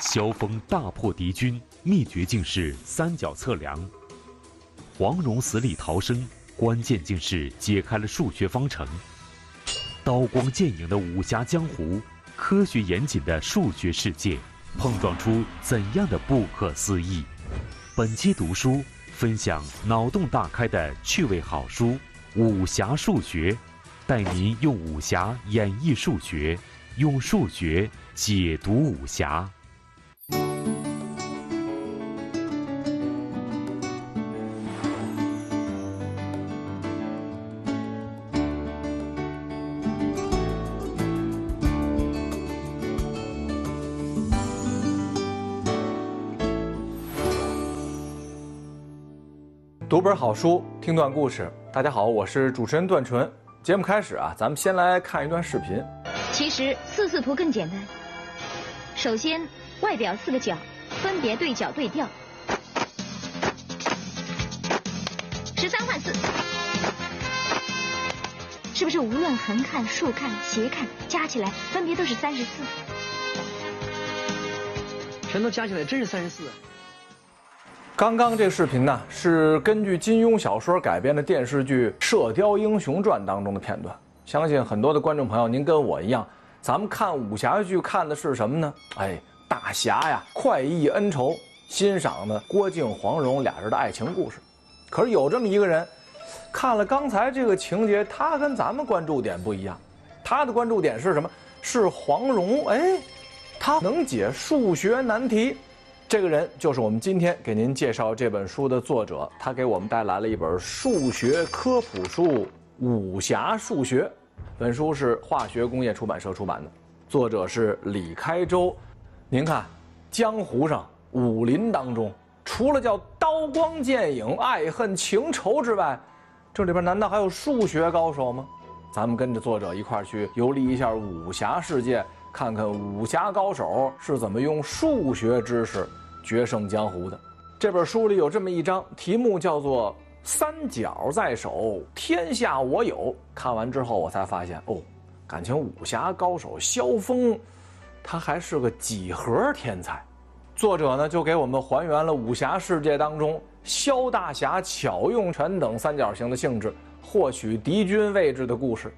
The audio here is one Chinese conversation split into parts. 萧峰大破敌军，秘诀竟是三角测量；黄蓉死里逃生，关键竟是解开了数学方程。刀光剑影的武侠江湖，科学严谨的数学世界，碰撞出怎样的不可思议？本期读书分享脑洞大开的趣味好书。 武侠数学，带您用武侠演绎数学，用数学解读武侠。读本好书，听段故事。 大家好，我是主持人段纯。节目开始啊，咱们先来看一段视频。其实四图更简单。首先，外表四个角分别对角对调，13换4，是不是无论横看、竖看、斜看，加起来分别都是34？全都加起来真是34。 刚刚这视频呢，是根据金庸小说改编的电视剧《射雕英雄传》当中的片段。相信很多的观众朋友，您跟我一样，咱们看武侠剧看的是什么呢？哎，大侠呀，快意恩仇，欣赏呢郭靖、黄蓉俩人的爱情故事。可是有这么一个人，看了刚才这个情节，他跟咱们关注点不一样，他的关注点是什么？是黄蓉，哎，他能解数学难题。 这个人就是我们今天给您介绍这本书的作者，他给我们带来了一本数学科普书《武侠数学》。本书是化学工业出版社出版的，作者是李开周。您看，江湖上、武林当中，除了叫刀光剑影、爱恨情仇之外，这里边难道还有数学高手吗？咱们跟着作者一块儿去游历一下武侠世界，看看武侠高手是怎么用数学知识 决胜江湖的这本书里有这么一章，题目叫做“三角在手，天下我有”。看完之后，我才发现哦，感情武侠高手萧峰，他还是个几何天才。作者呢就给我们还原了武侠世界当中萧大侠巧用拳等三角形的性质，获取敌军位置的故事。《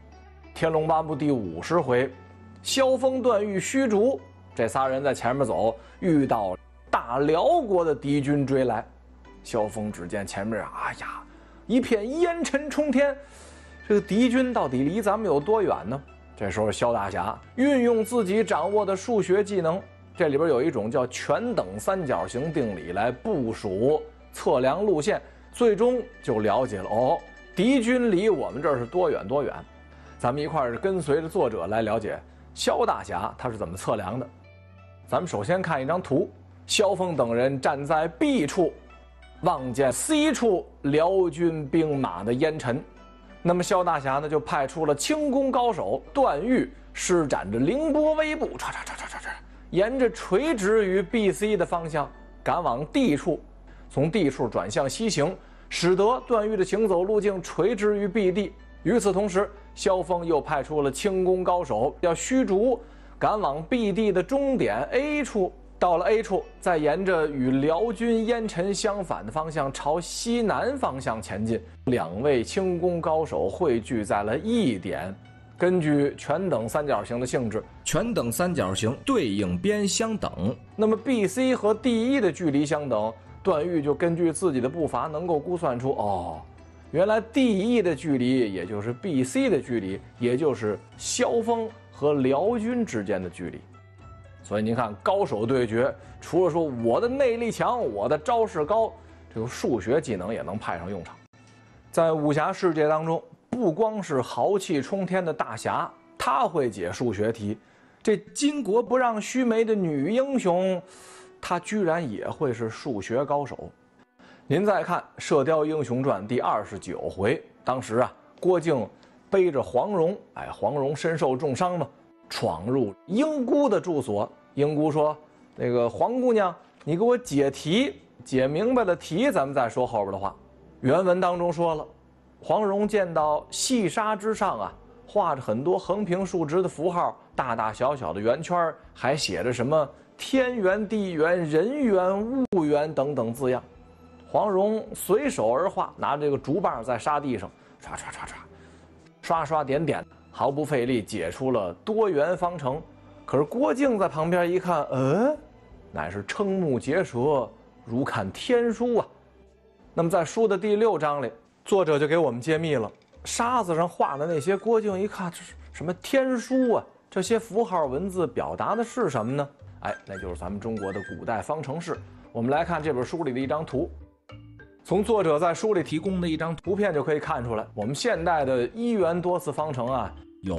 天龙八部》第50回，萧峰、段誉、虚竹这仨人在前面走，遇到 大辽国的敌军追来，萧峰只见前面啊呀，一片烟尘冲天，这个敌军到底离咱们有多远呢？这时候萧大侠运用自己掌握的数学技能，这里边有一种叫全等三角形定理来部署测量路线，最终就了解了哦，敌军离我们这儿是多远多远。咱们一块儿跟随着作者来了解萧大侠他是怎么测量的。咱们首先看一张图。 萧峰等人站在 B 处，望见 C 处辽军兵马的烟尘。那么萧大侠呢，就派出了轻功高手段誉，施展着凌波微步，唰，沿着垂直于 B、C 的方向赶往 D 处，从 D 处转向西行，使得段誉的行走路径垂直于 B、D。与此同时，萧峰又派出了轻功高手叫虚竹，赶往 B、D 的终点 A 处。 到了 A 处，再沿着与辽军烟尘相反的方向朝西南方向前进。两位轻功高手汇聚在了一点。根据全等三角形的性质，全等三角形对应边相等。那么 B、C 和 D、E 的距离相等，段誉就根据自己的步伐能够估算出哦，原来 D、E 的距离也就是 B、C 的距离，也就是萧峰和辽军之间的距离。 所以您看，高手对决，除了说我的内力强，我的招式高，这个数学技能也能派上用场。在武侠世界当中，不光是豪气冲天的大侠，他会解数学题；这巾帼不让须眉的女英雄，她居然也会是数学高手。您再看《射雕英雄传》第29回，当时啊，郭靖背着黄蓉，哎，黄蓉身受重伤嘛。 闯入英姑的住所，英姑说：“那个黄姑娘，你给我解题，解明白了题，咱们再说后边的话。”原文当中说了，黄蓉见到细沙之上啊，画着很多横平竖直的符号，大大小小的圆圈，还写着什么天圆、地圆、人圆、物圆等等字样。黄蓉随手而画，拿这个竹棒在沙地上刷刷刷刷，刷刷点点，毫不费力解出了多元方程。可是郭靖在旁边一看，乃是瞠目结舌，如看天书啊。那么在书的第6章里，作者就给我们揭秘了沙子上画的那些。郭靖一看，这是什么天书啊？这些符号文字表达的是什么呢？那就是咱们中国的古代方程式。我们来看这本书里的一张图，从作者在书里提供的一张图片就可以看出来，我们现代的1元多次方程啊，有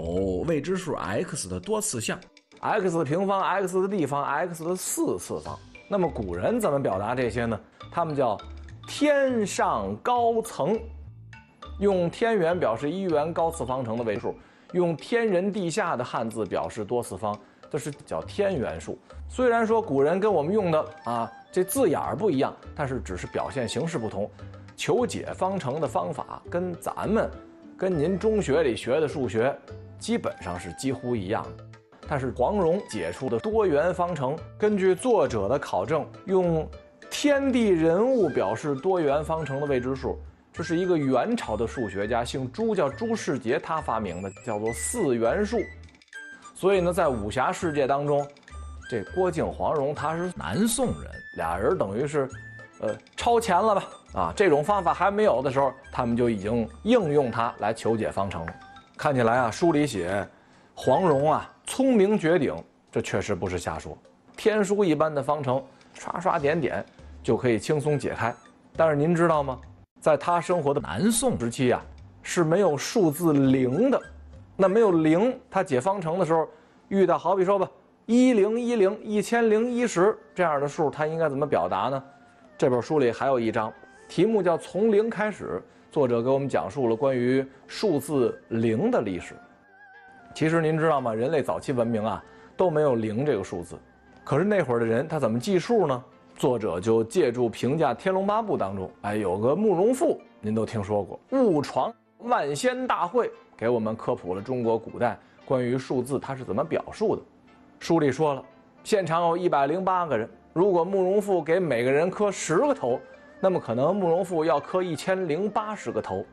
未知数 x 的多次项 ，x 的平方、x 的立方、x 的4次方。那么古人怎么表达这些呢？他们叫天上高层，用天元表示1元高次方程的位数，用天人地下的汉字表示多次方，这是叫天元数。虽然说古人跟我们用的这字眼儿不一样，但是只是表现形式不同。求解方程的方法跟咱们跟您中学里学的数学基本上是几乎一样的，但是黄蓉解出的多元方程，根据作者的考证，用天地人物表示多元方程的未知数，这是一个元朝的数学家，姓朱，叫朱世杰，他发明的，叫做4元数。所以呢，在武侠世界当中，这郭靖、黄蓉他是南宋人，俩人等于是，超前了吧？这种方法还没有的时候，他们就已经应用它来求解方程了。看起来书里写黄蓉聪明绝顶，这确实不是瞎说。天书一般的方程，刷刷点点就可以轻松解开。但是您知道吗？在他生活的南宋时期是没有数字0的。那没有0，他解方程的时候遇到好比说吧，1010、1010、1010这样的数，他应该怎么表达呢？这本书里还有一章，题目叫《从零开始》，作者给我们讲述了关于数字0的历史。其实您知道吗？人类早期文明都没有0这个数字。可是那会儿的人他怎么计数呢？作者就借助评价《天龙八部》当中，有个慕容复，您都听说过，误闯万仙大会，给我们科普了中国古代关于数字它是怎么表述的。书里说了，现场有108个人，如果慕容复给每个人磕10个头，那么可能慕容复要磕1080个头。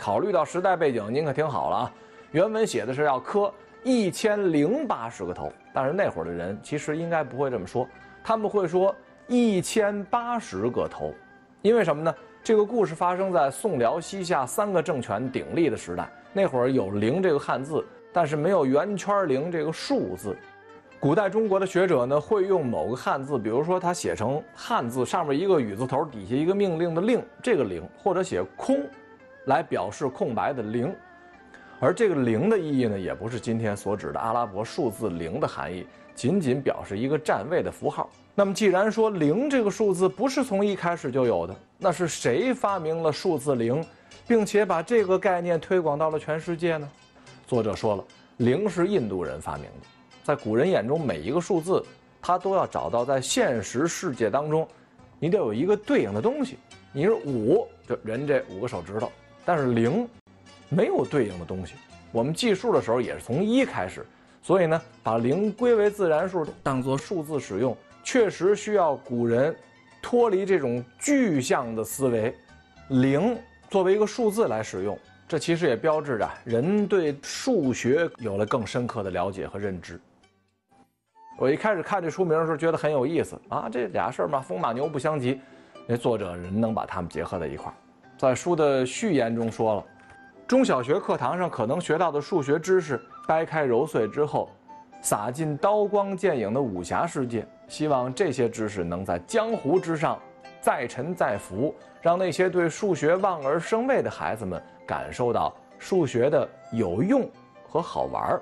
考虑到时代背景，您可听好了原文写的是要磕1080个头，但是那会儿的人其实应该不会这么说，他们会说1080个头，因为什么呢？这个故事发生在宋辽西夏3个政权鼎立的时代，那会儿有0这个汉字，但是没有圆圈0这个数字。古代中国的学者呢，会用某个汉字，比如说他写成汉字上面一个雨字头，底下一个命令的令，这个0，或者写空，来表示空白的0。而这个0的意义呢，也不是今天所指的阿拉伯数字0的含义，仅仅表示一个站位的符号。那么既然说0这个数字不是从一开始就有的，那是谁发明了数字0，并且把这个概念推广到了全世界呢？作者说了，0是印度人发明的。在古人眼中，每一个数字他都要找到在现实世界当中你得有一个对应的东西。你是5，就人这5个手指头，但是0没有对应的东西。我们计数的时候也是从1开始，所以呢，把0归为自然数，当作数字使用，确实需要古人脱离这种具象的思维，0作为一个数字来使用。这其实也标志着人对数学有了更深刻的了解和认知。我一开始看这书名的时候觉得很有意思这俩事儿嘛，风马牛不相及，那作者人能把它们结合在一块儿。在书的序言中说了，中小学课堂上可能学到的数学知识，掰开揉碎之后，洒进刀光剑影的武侠世界。希望这些知识能在江湖之上再沉再浮，让那些对数学望而生畏的孩子们感受到数学的有用和好玩。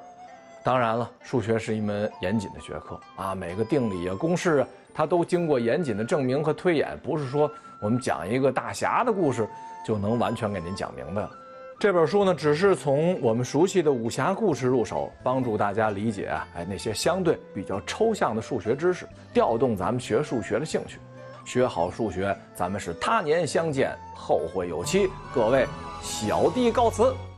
当然了，数学是一门严谨的学科每个定理公式它都经过严谨的证明和推演，不是说我们讲一个大侠的故事就能完全给您讲明白了。这本书呢，只是从我们熟悉的武侠故事入手，帮助大家理解那些相对比较抽象的数学知识，调动咱们学数学的兴趣。学好数学，咱们是他年相见，后会有期。各位小弟告辞。